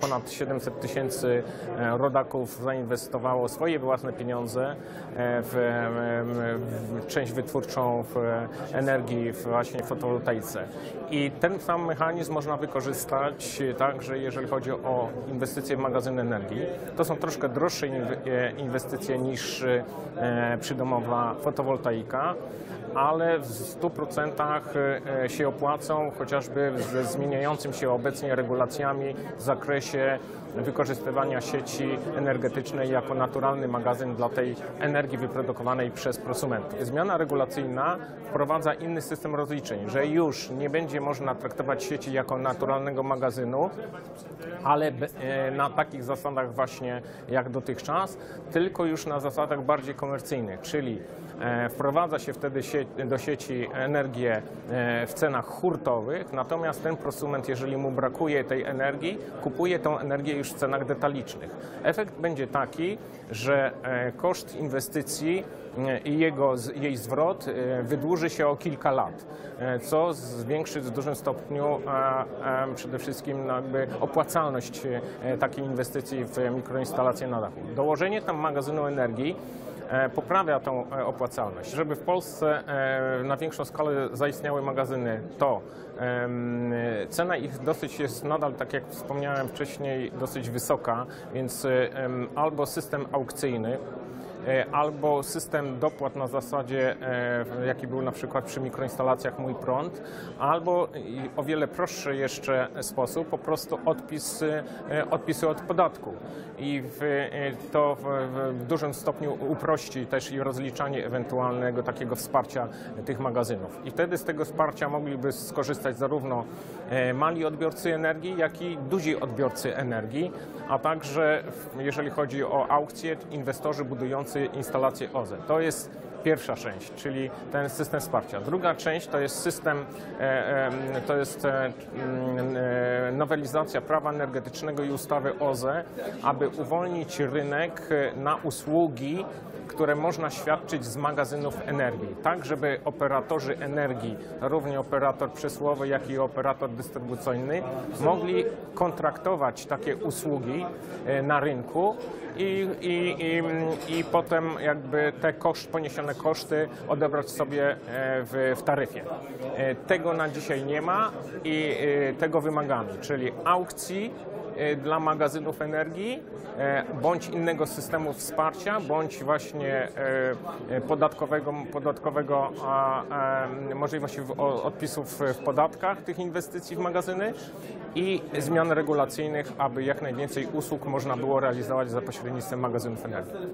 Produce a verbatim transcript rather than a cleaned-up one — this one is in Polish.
Ponad siedemset tysięcy rodaków zainwestowało swoje własne pieniądze w, w część wytwórczą w energii właśnie w fotowoltaice. I ten sam mechanizm można wykorzystać także, jeżeli chodzi o inwestycje w magazyny energii. To są troszkę droższe inwestycje niż przydomowa fotowoltaika, ale w stu procentach się opłacą, chociażby ze zmieniającym się obecnie regulacjami w zakresie wykorzystywania sieci energetycznej jako naturalny magazyn dla tej energii wyprodukowanej przez prosumenta. Zmiana regulacyjna wprowadza inny system rozliczeń, że już nie będzie można traktować sieci jako naturalnego magazynu, ale na takich zasadach właśnie jak dotychczas, tylko już na zasadach bardziej komercyjnych, czyli wprowadza się wtedy do sieci energię w cenach hurtowych, natomiast ten prosument, jeżeli mu brakuje tej energii, kupuje tą energię już w cenach detalicznych. Efekt będzie taki, że koszt inwestycji i jego, jej zwrot wydłuży się o kilka lat, co zwiększy w dużym stopniu przede wszystkim jakby opłacalność takiej inwestycji w mikroinstalacje na dachu. Dołożenie tam magazynu energii poprawia tą opłacalność. Żeby w Polsce na większą skalę zaistniały magazyny, to cena ich dosyć jest nadal, tak jak wspomniałem wcześniej, dosyć wysoka, więc albo system aukcyjny, albo system dopłat na zasadzie, jaki był na przykład przy mikroinstalacjach Mój Prąd, albo o wiele prostszy jeszcze sposób, po prostu odpis, odpisy od podatku. I w, to w, w dużym stopniu uprości też i rozliczanie ewentualnego takiego wsparcia tych magazynów. I wtedy z tego wsparcia mogliby skorzystać zarówno mali odbiorcy energii, jak i duzi odbiorcy energii, a także jeżeli chodzi o aukcje, inwestorzy budujący instalacje O Z E. To jest pierwsza część, czyli ten system wsparcia. Druga część to jest system, to jest nowelizacja prawa energetycznego i ustawy O Z E, aby uwolnić rynek na usługi, które można świadczyć z magazynów energii, tak żeby operatorzy energii, zarówno operator przesyłowy, jak i operator dystrybucyjny, mogli kontraktować takie usługi na rynku i, i, i, i potem jakby te koszty, poniesione koszty odebrać sobie w, w taryfie. Tego na dzisiaj nie ma i tego wymagamy, czyli aukcji dla magazynów energii, bądź innego systemu wsparcia, bądź właśnie podatkowego, podatkowego możliwości odpisów w podatkach tych inwestycji w magazyny i zmian regulacyjnych, aby jak najwięcej usług można było realizować za pośrednictwem magazynów energii.